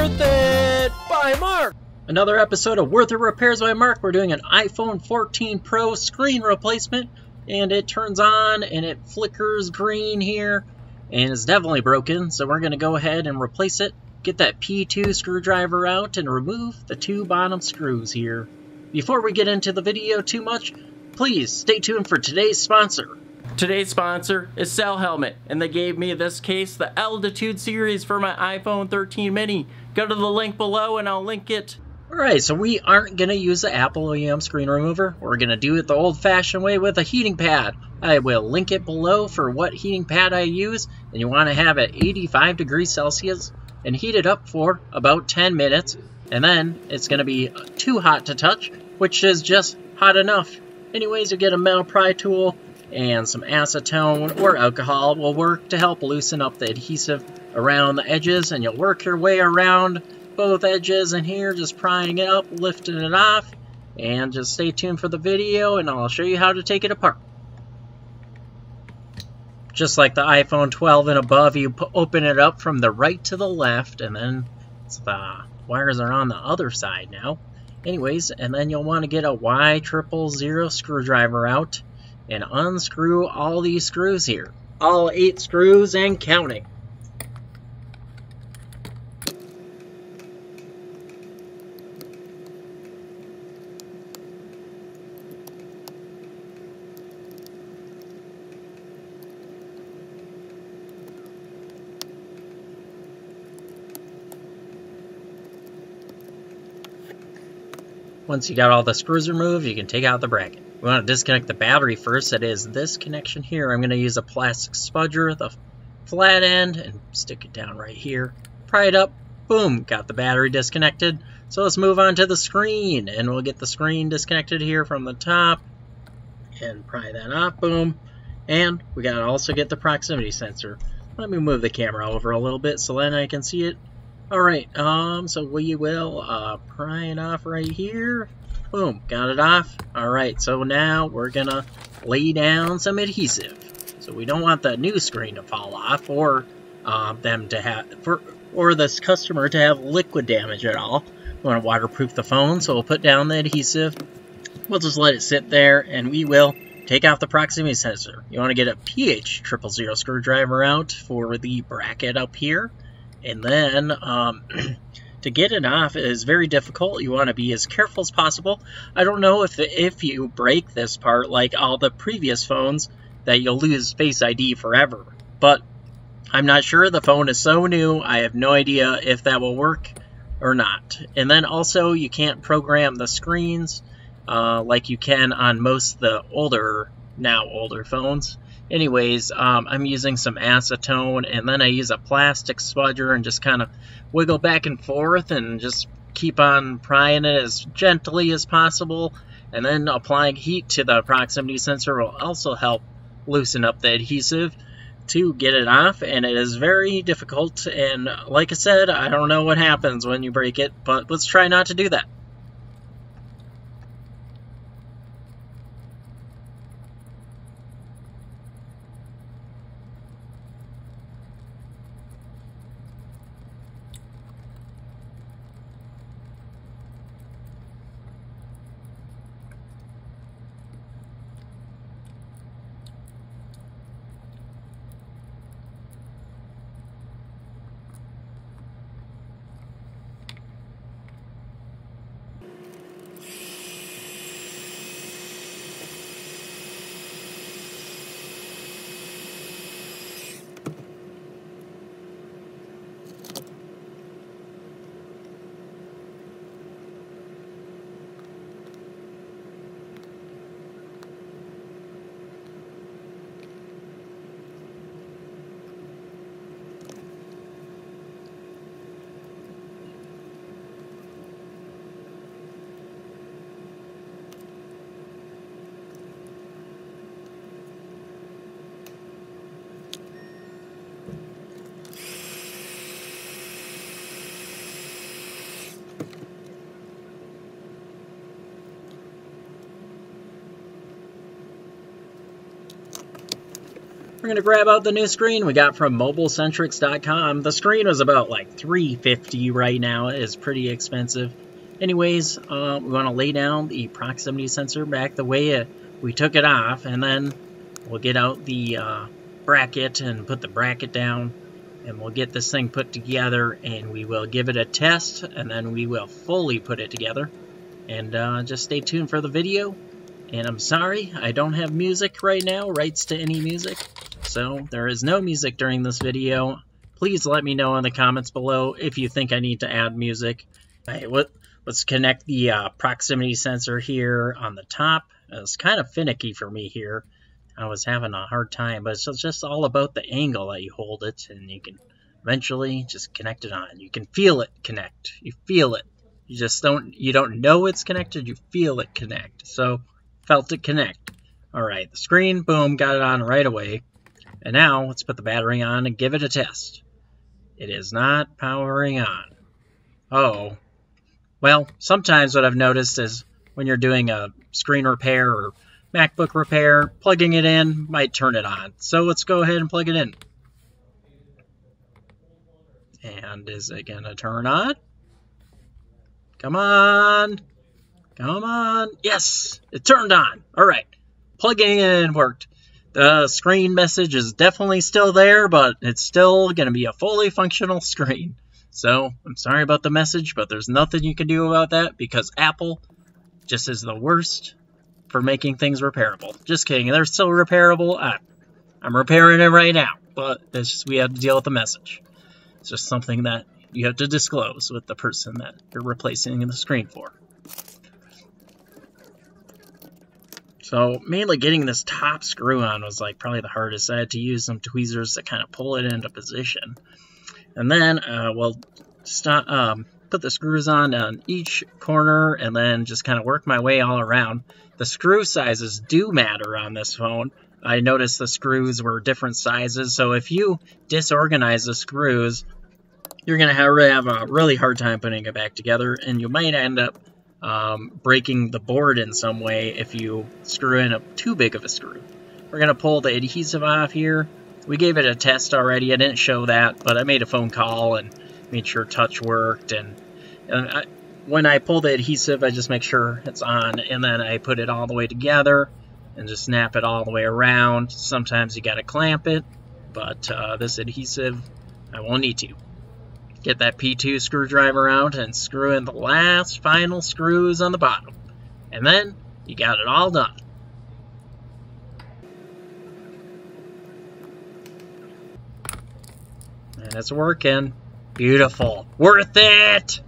Worth It by Mark! Another episode of Worth It Repairs by Mark. We're doing an iPhone 14 Pro screen replacement, and it turns on and it flickers green here, and it's definitely broken, so we're going to go ahead and replace it. Get that P2 screwdriver out and remove the two bottom screws here. Before we get into the video too much, please stay tuned for today's sponsor. Today's sponsor is Cell Helmet, and they gave me this case, the Altitude series for my iPhone 13 mini. Go to the link below and I'll link it. Alright, so we aren't going to use the Apple OEM screen remover. We're going to do it the old-fashioned way with a heating pad. I will link it below for what heating pad I use, and you want to have it at 85 degrees Celsius and heat it up for about 10 minutes, and then it's going to be too hot to touch, which is just hot enough. Anyways, you get a metal pry tool and some acetone or alcohol will work to help loosen up the adhesive around the edges, and you'll work your way around both edges in here, just prying it up, lifting it off, and just stay tuned for the video and I'll show you how to take it apart. Just like the iPhone 12 and above, you open it up from the right to the left, and then the wires are on the other side now. Anyways, and then you'll want to get a Y000 screwdriver out and unscrew all these screws here. All 8 screws and counting. Once you got all the screws removed, you can take out the bracket. We want to disconnect the battery first. That is this connection here. I'm going to use a plastic spudger, the flat end, and stick it down right here. Pry it up. Boom. Got the battery disconnected. So let's move on to the screen. And we'll get the screen disconnected here from the top. And pry that up. Boom. And we got to also get the proximity sensor. Let me move the camera over a little bit so then I can see it. Alright, so we will pry it off right here. Boom, got it off. Alright, so now we're gonna lay down some adhesive. So we don't want the new screen to fall off or this customer to have liquid damage at all. We want to waterproof the phone, so we'll put down the adhesive. We'll just let it sit there, and we will take off the proximity sensor. You want to get a PH000 screwdriver out for the bracket up here. And then to get it off is very difficult. You want to be as careful as possible. I don't know if you break this part like all the previous phones that you'll lose Face ID forever. But I'm not sure. The phone is so new, I have no idea if that will work or not. And then also you can't program the screens like you can on most of the older phones. Anyways, I'm using some acetone, and then I use a plastic spudger and just kind of wiggle back and forth and just keep on prying it as gently as possible. And then applying heat to the proximity sensor will also help loosen up the adhesive to get it off. And it is very difficult, and like I said, I don't know what happens when you break it, but let's try not to do that. We're going to grab out the new screen we got from MobileCentrics.com. The screen was about like $350 right now. It is pretty expensive. Anyways, we want to lay down the proximity sensor back the way we took it off, and then we'll get out the bracket and put the bracket down, and we'll get this thing put together, and we will give it a test, and then we will fully put it together. And just stay tuned for the video. And I'm sorry, I don't have music right now, rights to any music. So there is no music during this video. Please let me know in the comments below if you think I need to add music. All right, let's connect the proximity sensor here on the top. It's kind of finicky for me here. I was having a hard time, but it's just all about the angle that you hold it, and you can eventually just connect it on. You can feel it connect. You feel it. You just don't know it's connected. You feel it connect. So felt it connect. All right, the screen, boom, got it on right away. And now let's put the battery on and give it a test. It is not powering on. Oh, well, sometimes what I've noticed is when you're doing a screen repair or MacBook repair, plugging it in might turn it on. So let's go ahead and plug it in. And is it gonna turn on? Come on. Come on. Yes, it turned on. All right, plugging in worked. The screen message is definitely still there, but it's still going to be a fully functional screen. So I'm sorry about the message, but there's nothing you can do about that because Apple just is the worst for making things repairable. Just kidding. They're still repairable. I'm repairing it right now, but it's just we have to deal with the message. It's just something that you have to disclose with the person that you're replacing the screen for. So mainly getting this top screw on was like probably the hardest. I had to use some tweezers to kind of pull it into position. And then we'll put the screws on each corner and then just kind of work my way all around. The screw sizes do matter on this phone. I noticed the screws were different sizes. So if you disorganize the screws, you're going to have a really hard time putting it back together. And you might end up breaking the board in some way if you screw in too big of a screw. We're going to pull the adhesive off here. We gave it a test already. I didn't show that, but I made a phone call and made sure touch worked. And when I pull the adhesive, I just make sure it's on, and then I put it all the way together and just snap it all the way around. Sometimes you got to clamp it, but this adhesive, I won't need to. Get that P2 screwdriver out and screw in the last final screws on the bottom. And then you got it all done. And it's working. Beautiful. Worth it!